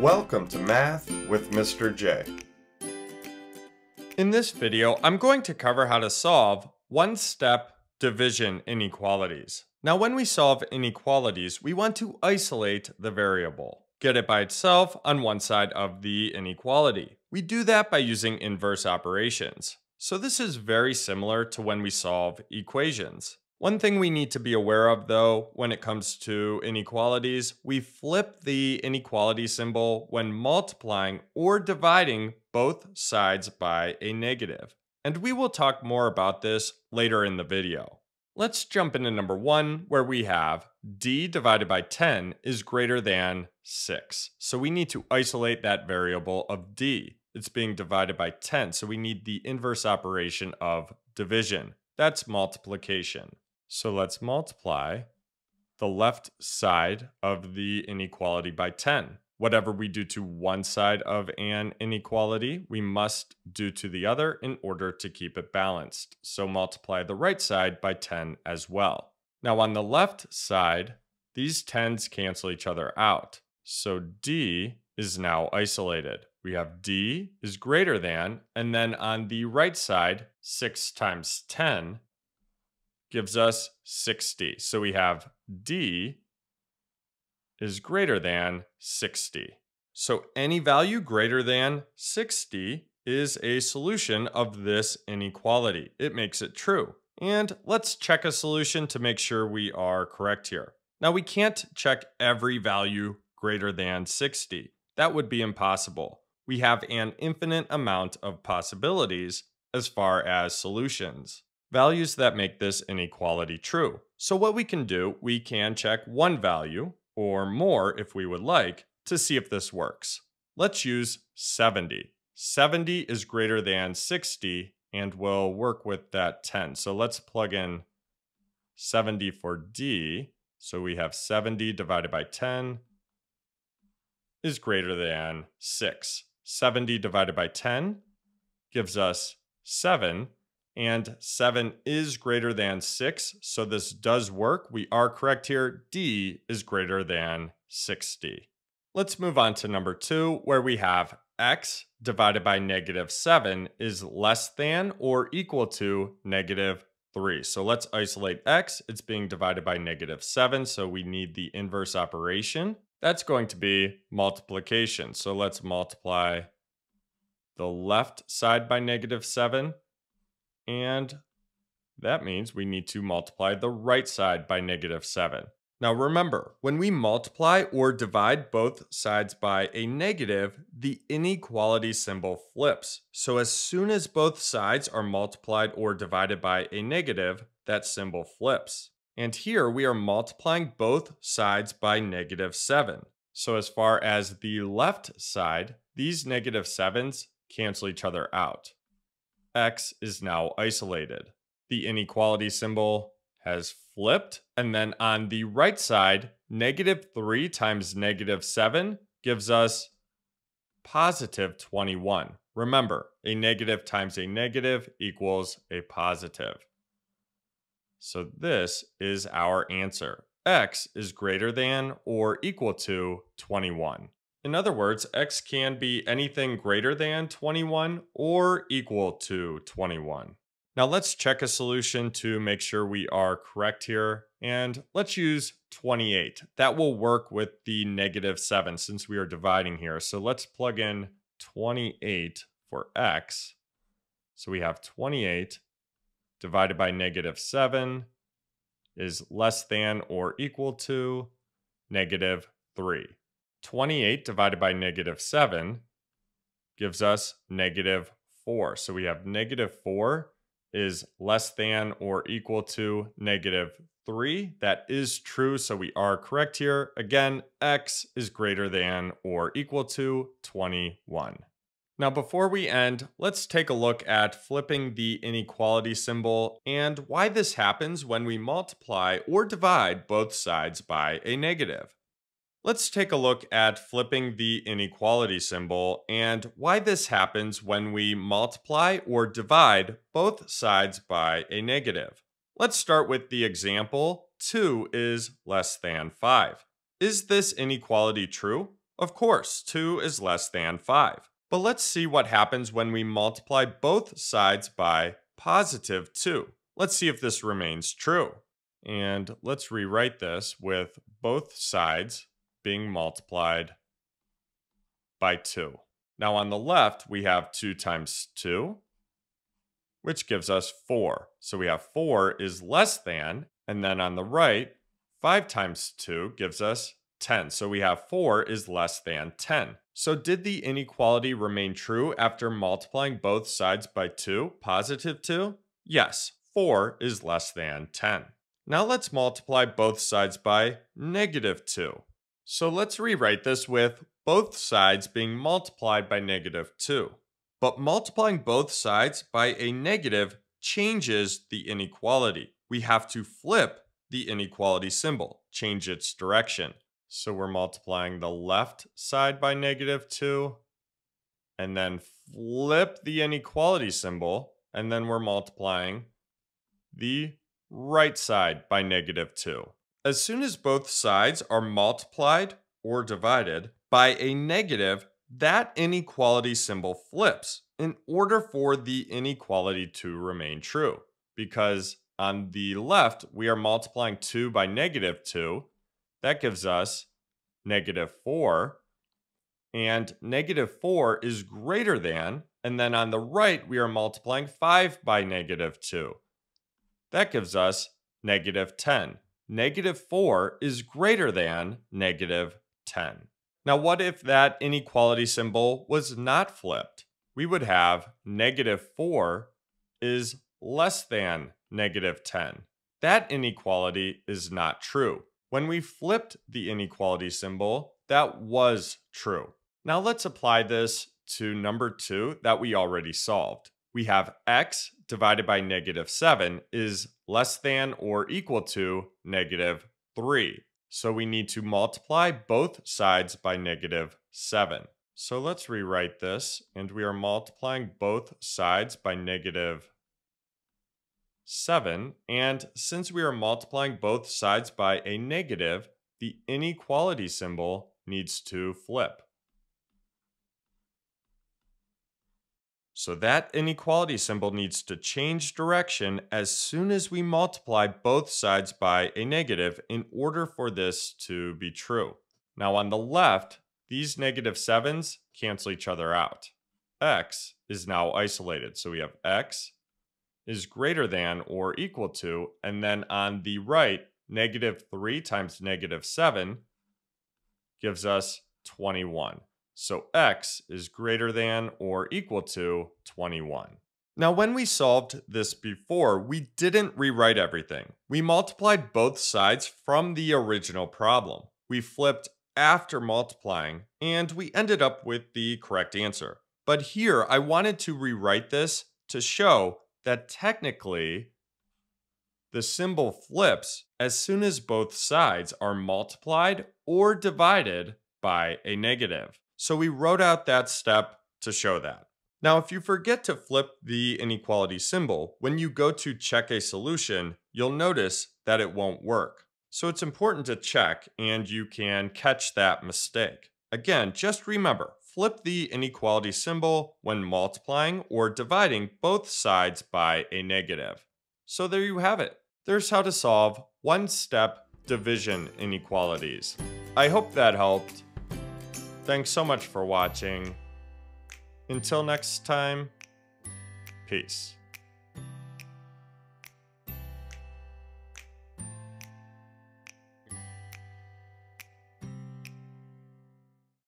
Welcome to Math with Mr. J. In this video, I'm going to cover how to solve one-step division inequalities. Now, when we solve inequalities, we want to isolate the variable. Get it by itself on one side of the inequality. We do that by using inverse operations. So this is very similar to when we solve equations. One thing we need to be aware of, though, when it comes to inequalities, we flip the inequality symbol when multiplying or dividing both sides by a negative. And we will talk more about this later in the video. Let's jump into number 1, where we have d divided by 10 is greater than 6. So we need to isolate that variable of d. It's being divided by 10, so we need the inverse operation of division. That's multiplication. So let's multiply the left side of the inequality by 10. Whatever we do to one side of an inequality, we must do to the other in order to keep it balanced. So multiply the right side by 10 as well. Now on the left side, these 10s cancel each other out. So d is now isolated. We have d is greater than, and then on the right side, 6 times 10 gives us 60. So we have d is greater than 60. So any value greater than 60 is a solution of this inequality. It makes it true. And let's check a solution to make sure we are correct here. Now we can't check every value greater than 60. That would be impossible. We have an infinite amount of possibilities as far as solutions. Values that make this inequality true. So what we can do, we can check one value, or more if we would like, to see if this works. Let's use 70. 70 is greater than 60, and we'll work with that 10. So let's plug in 70 for d. So we have 70 divided by 10 is greater than 6. 70 divided by 10 gives us 7, and 7 is greater than 6, so this does work. We are correct here. D is greater than 60. Let's move on to number 2, where we have x divided by negative 7 is less than or equal to negative 3. So let's isolate x. It's being divided by negative 7, so we need the inverse operation. That's going to be multiplication. So let's multiply the left side by negative 7. And that means we need to multiply the right side by negative 7. Now remember, when we multiply or divide both sides by a negative, the inequality symbol flips. So as soon as both sides are multiplied or divided by a negative, that symbol flips. And here we are multiplying both sides by negative 7. So as far as the left side, these negative 7s cancel each other out. X is now isolated. The inequality symbol has flipped. And then on the right side, negative 3 times negative 7 gives us positive 21. Remember, a negative times a negative equals a positive. So this is our answer. X is greater than or equal to 21. In other words, x can be anything greater than 21 or equal to 21. Now let's check a solution to make sure we are correct here. And let's use 28. That will work with the negative 7 since we are dividing here. So let's plug in 28 for x. So we have 28 divided by negative 7 is less than or equal to negative 3. 28 divided by negative 7 gives us negative 4. So we have negative 4 is less than or equal to negative 3. That is true, so we are correct here. Again, x is greater than or equal to 21. Now before we end, let's take a look at flipping the inequality symbol and why this happens when we multiply or divide both sides by a negative. Let's take a look at flipping the inequality symbol and why this happens when we multiply or divide both sides by a negative. Let's start with the example, 2 is less than 5. Is this inequality true? Of course, 2 is less than 5. But let's see what happens when we multiply both sides by positive 2. Let's see if this remains true. And let's rewrite this with both sides being multiplied by 2. Now on the left, we have 2 times 2, which gives us 4. So we have 4 is less than, and then on the right, 5 times 2 gives us 10. So we have 4 is less than 10. So did the inequality remain true after multiplying both sides by 2, positive 2? Yes, 4 is less than 10. Now let's multiply both sides by negative 2. So let's rewrite this with both sides being multiplied by negative 2. But multiplying both sides by a negative changes the inequality. We have to flip the inequality symbol, change its direction. So we're multiplying the left side by negative 2, and then flip the inequality symbol, and then we're multiplying the right side by negative 2. As soon as both sides are multiplied or divided by a negative, that inequality symbol flips in order for the inequality to remain true. Because on the left, we are multiplying 2 by negative 2. That gives us negative 4. And negative 4 is greater than, and then on the right, we are multiplying 5 by negative 2. That gives us negative 10. Negative 4 is greater than negative 10. Now, what if that inequality symbol was not flipped? We would have negative 4 is less than negative 10. That inequality is not true. When we flipped the inequality symbol, that was true. Now let's apply this to number 2 that we already solved. We have x divided by negative 7 is less than or equal to negative 3. So we need to multiply both sides by negative 7. So let's rewrite this, and we are multiplying both sides by negative 7. And since we are multiplying both sides by a negative, the inequality symbol needs to flip. So that inequality symbol needs to change direction as soon as we multiply both sides by a negative in order for this to be true. Now on the left, these negative 7s cancel each other out. X is now isolated, so we have x is greater than or equal to, and then on the right, negative 3 times negative 7 gives us 21. So x is greater than or equal to 21. Now, when we solved this before, we didn't rewrite everything. We multiplied both sides from the original problem. We flipped after multiplying, and we ended up with the correct answer. But here, I wanted to rewrite this to show that technically, the symbol flips as soon as both sides are multiplied or divided by a negative. So we wrote out that step to show that. Now, if you forget to flip the inequality symbol, when you go to check a solution, you'll notice that it won't work. So it's important to check, and you can catch that mistake. Again, just remember, flip the inequality symbol when multiplying or dividing both sides by a negative. So there you have it. There's how to solve one-step division inequalities. I hope that helped. Thanks so much for watching. Until next time, peace.